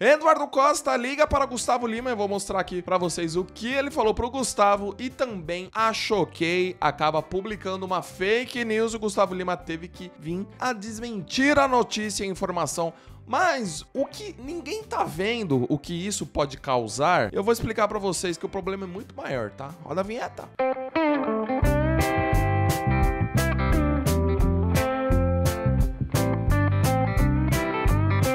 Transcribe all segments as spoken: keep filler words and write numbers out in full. Eduardo Costa liga para Gusttavo Lima. Eu vou mostrar aqui para vocês o que ele falou pro Gusttavo e também a Choquei acaba publicando uma fake news. O Gusttavo Lima teve que vir a desmentir a notícia e a informação. Mas o que ninguém tá vendo, o que isso pode causar, eu vou explicar para vocês que o problema é muito maior, tá? Roda a vinheta.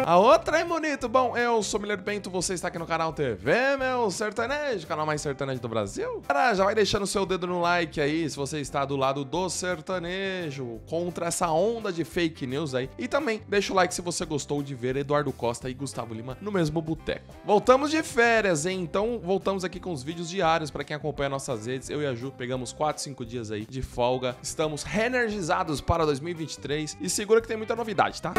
A outra é bonito. Bom, eu sou Muller Bento, você está aqui no canal T V Meu Sertanejo, canal mais sertanejo do Brasil. Cara, já vai deixando o seu dedo no like aí, se você está do lado do sertanejo, contra essa onda de fake news aí. E também deixa o like se você gostou de ver Eduardo Costa e Gusttavo Lima no mesmo boteco. Voltamos de férias, hein? Então voltamos aqui com os vídeos diários para quem acompanha nossas redes. Eu e a Ju pegamos quatro, cinco dias aí de folga. Estamos reenergizados para dois mil e vinte e três e segura que tem muita novidade, tá?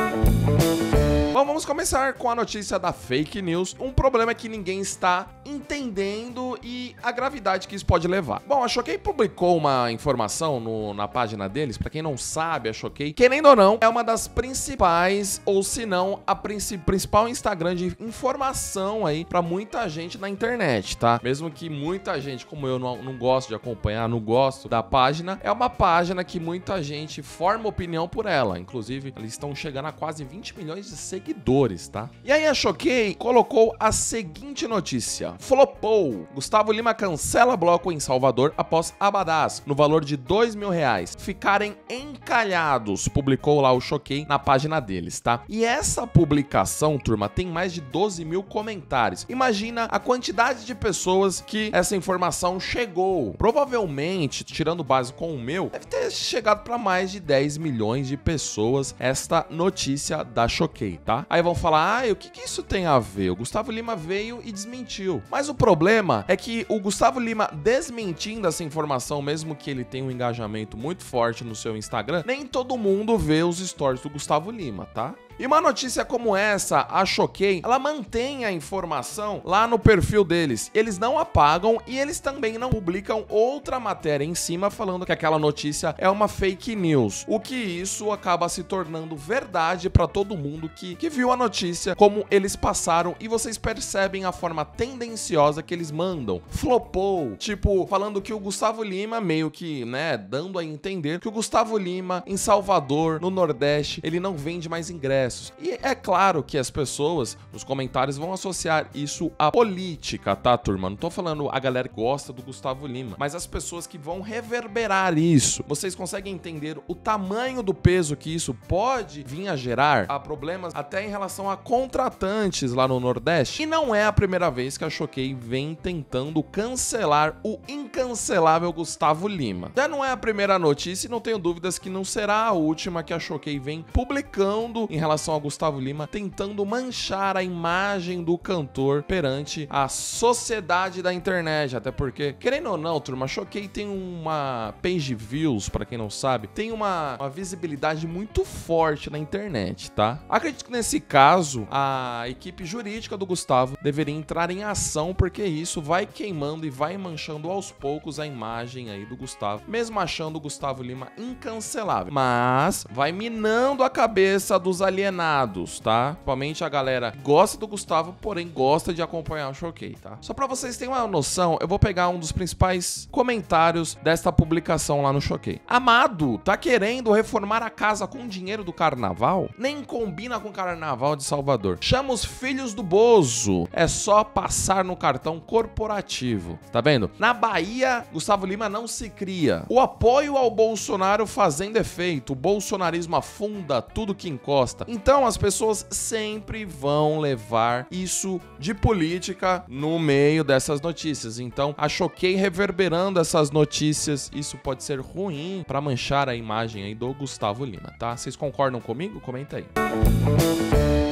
Bom, vamos começar com a notícia da fake news. Um problema é que ninguém está entendendo e a gravidade que isso pode levar. Bom, a Choquei publicou uma informação no, na página deles. Pra quem não sabe, a Choquei, querendo ou não, é uma das principais, ou se não, a princi principal Instagram de informação aí pra muita gente na internet, tá? Mesmo que muita gente, como eu, não, não gosto de acompanhar, não gosto da página, é uma página que muita gente forma opinião por ela. Inclusive, eles estão chegando a quase vinte milhões de seguidores. seguidores, tá? E aí a Choquei colocou a seguinte notícia: flopou. Gusttavo Lima cancela bloco em Salvador após abadás no valor de dois mil reais ficarem encalhados. Publicou lá o Choquei na página deles, tá? E essa publicação, turma, tem mais de doze mil comentários. Imagina a quantidade de pessoas que essa informação chegou. Provavelmente, tirando base com o meu, deve ter chegado para mais de dez milhões de pessoas esta notícia da Choquei, tá? Aí vão falar, ah, o que que isso tem a ver? O Gusttavo Lima veio e desmentiu. Mas o problema é que o Gusttavo Lima desmentindo essa informação, mesmo que ele tenha um engajamento muito forte no seu Instagram, nem todo mundo vê os stories do Gusttavo Lima, tá? E uma notícia como essa, a Choquei, ela mantém a informação lá no perfil deles. Eles não apagam e eles também não publicam outra matéria em cima falando que aquela notícia é uma fake news. O que isso acaba se tornando verdade para todo mundo que, que viu a notícia, como eles passaram, e vocês percebem a forma tendenciosa que eles mandam. Flopou. Tipo, falando que o Gusttavo Lima, meio que, né, dando a entender que o Gusttavo Lima em Salvador, no Nordeste, ele não vende mais ingressos. E é claro que as pessoas nos comentários vão associar isso à política, tá, turma? Não tô falando a galera que gosta do Gusttavo Lima, mas as pessoas que vão reverberar isso. Vocês conseguem entender o tamanho do peso que isso pode vir a gerar? Há problemas até em relação a contratantes lá no Nordeste. E não é a primeira vez que a Choquei vem tentando cancelar o incancelável Gusttavo Lima. Já não é a primeira notícia e não tenho dúvidas que não será a última que a Choquei vem publicando em relação ao Gusttavo Lima, tentando manchar a imagem do cantor perante a sociedade da internet, até porque, querendo ou não, turma, Choquei tem uma page views, pra quem não sabe, tem uma, uma visibilidade muito forte na internet, tá? Acredito que nesse caso, a equipe jurídica do Gusttavo deveria entrar em ação, porque isso vai queimando e vai manchando aos poucos a imagem aí do Gusttavo, mesmo achando o Gusttavo Lima incancelável, mas vai minando a cabeça dos alienados Alienados, tá? Principalmente a galera gosta do Gusttavo, porém gosta de acompanhar o Choquei, tá? Só pra vocês terem uma noção, eu vou pegar um dos principais comentários desta publicação lá no Choquei. Amado, tá querendo reformar a casa com dinheiro do carnaval? Nem combina com o carnaval de Salvador. Chama os filhos do Bozo. É só passar no cartão corporativo. Tá vendo? Na Bahia, Gusttavo Lima não se cria. O apoio ao Bolsonaro fazendo efeito. O bolsonarismo afunda tudo que encosta. Então as pessoas sempre vão levar isso de política no meio dessas notícias. Então a Choquei reverberando essas notícias, isso pode ser ruim para manchar a imagem aí do Gusttavo Lima, tá? Vocês concordam comigo? Comenta aí.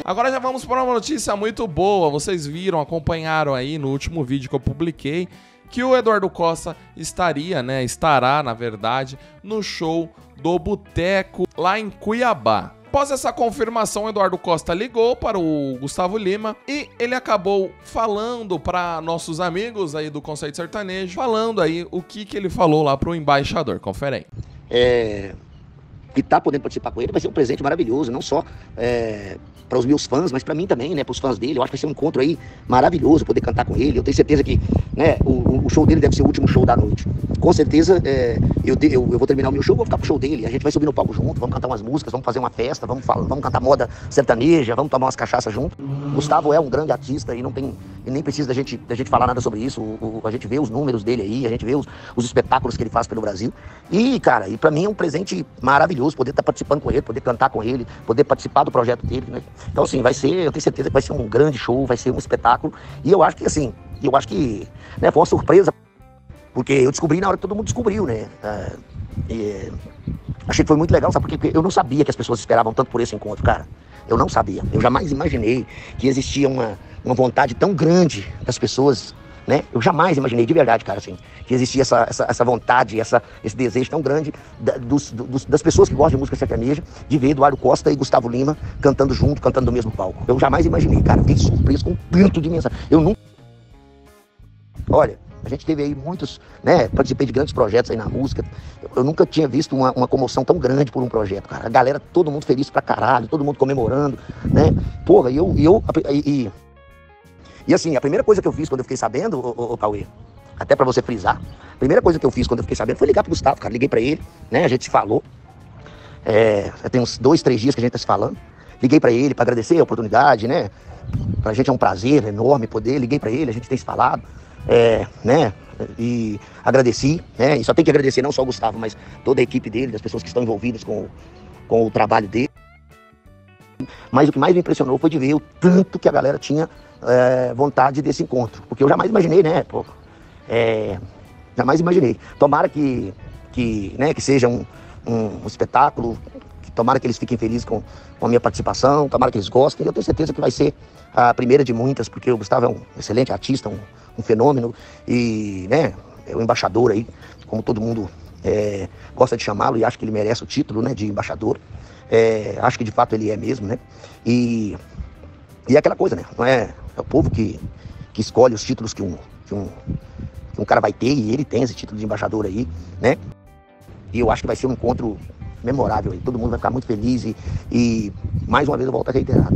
Agora já vamos para uma notícia muito boa. Vocês viram, acompanharam aí no último vídeo que eu publiquei que o Eduardo Costa estaria, né, estará, na verdade, no show do Buteco lá em Cuiabá. Após essa confirmação, Eduardo Costa ligou para o Gusttavo Lima e ele acabou falando para nossos amigos aí do Conselho Sertanejo, falando aí o que, que ele falou lá para o embaixador. Confere aí. É, de estar podendo participar com ele, vai ser um presente maravilhoso, não só é, para os meus fãs, mas para mim também, né, para os fãs dele. Eu acho que vai ser um encontro aí maravilhoso, poder cantar com ele. Eu tenho certeza que, né, o, o show dele deve ser o último show da noite. Com certeza, é, eu, eu, eu vou terminar o meu show, vou ficar pro show dele, a gente vai subir no palco junto, vamos cantar umas músicas, vamos fazer uma festa, vamos, falar, vamos cantar moda sertaneja, vamos tomar umas cachaças junto. Gusttavo é um grande artista e não tem, e nem precisa da gente, da gente falar nada sobre isso. O, o, a gente vê os números dele aí, a gente vê os, os espetáculos que ele faz pelo Brasil. E, cara, e pra mim é um presente maravilhoso poder estar participando com ele, poder cantar com ele, poder participar do projeto dele, né? Então, assim, vai ser, eu tenho certeza que vai ser um grande show, vai ser um espetáculo. E eu acho que, assim, eu acho que, né, foi uma surpresa, porque eu descobri na hora que todo mundo descobriu, né? Ah, e, achei que foi muito legal, sabe? Porque, porque eu não sabia que as pessoas esperavam tanto por esse encontro, cara. Eu não sabia. Eu jamais imaginei que existia uma, uma vontade tão grande das pessoas, né? Eu jamais imaginei, de verdade, cara, assim, que existia essa, essa, essa vontade, essa, esse desejo tão grande da, dos, dos, das pessoas que gostam de música sertaneja, de ver Eduardo Costa e Gusttavo Lima cantando junto, cantando no mesmo palco. Eu jamais imaginei, cara. Fiquei surpreso com tanto de mensagem. Eu nunca... Olha... A gente teve aí muitos, né, participei de grandes projetos aí na música. Eu, eu nunca tinha visto uma, uma comoção tão grande por um projeto, cara. A galera, todo mundo feliz pra caralho, todo mundo comemorando, né? Porra, e eu, e eu, e, e, e assim, a primeira coisa que eu fiz quando eu fiquei sabendo, ô, ô, ô Cauê, até pra você frisar, a primeira coisa que eu fiz quando eu fiquei sabendo foi ligar pro Gusttavo, cara. Liguei pra ele, né, a gente se falou. É, já tem uns dois, três dias que a gente tá se falando. Liguei pra ele pra agradecer a oportunidade, né? Pra gente é um prazer enorme poder, liguei pra ele, a gente tem se falado. É, né, e agradeci, né, e só tem que agradecer não só o Gusttavo, mas toda a equipe dele, das pessoas que estão envolvidas com o, com o trabalho dele. Mas o que mais me impressionou foi de ver o tanto que a galera tinha é, vontade desse encontro, porque eu jamais imaginei, né, pô, é, jamais imaginei. Tomara que, que, né, que seja um, um, um espetáculo, que, tomara que eles fiquem felizes com, com a minha participação, tomara que eles gostem, eu tenho certeza que vai ser a primeira de muitas, porque o Gusttavo é um excelente artista, um um fenômeno e, né, é o embaixador aí, como todo mundo é, gosta de chamá-lo e acho que ele merece o título, né, de embaixador. É, acho que de fato ele é mesmo, né, e, e é aquela coisa, né, não é, é o povo que, que escolhe os títulos que um, que, um, que um cara vai ter e ele tem esse título de embaixador aí, né, e eu acho que vai ser um encontro memorável aí, todo mundo vai ficar muito feliz e, e mais uma vez eu volto a reiterar,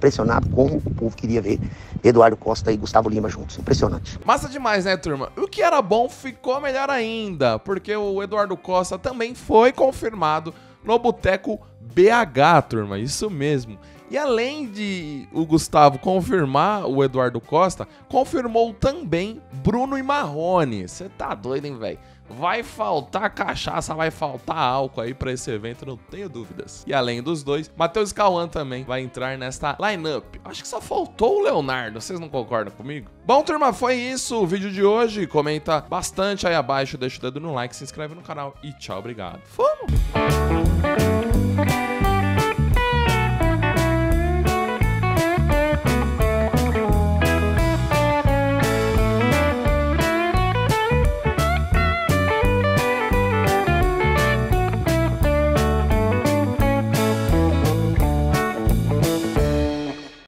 impressionado como o povo queria ver Eduardo Costa e Gusttavo Lima juntos. Impressionante. Massa demais, né, turma? O que era bom ficou melhor ainda, porque o Eduardo Costa também foi confirmado no Buteco B H, turma. Isso mesmo. E além de o Gusttavo confirmar o Eduardo Costa, confirmou também Bruno e Marrone. Você tá doido, hein, velho? Vai faltar cachaça, vai faltar álcool aí pra esse evento, não tenho dúvidas. E além dos dois, Matheus Kauan também vai entrar nesta lineup. Acho que só faltou o Leonardo, vocês não concordam comigo? Bom, turma, foi isso o vídeo de hoje. Comenta bastante aí abaixo, deixa o dedo no like, se inscreve no canal e tchau, obrigado. Fomos!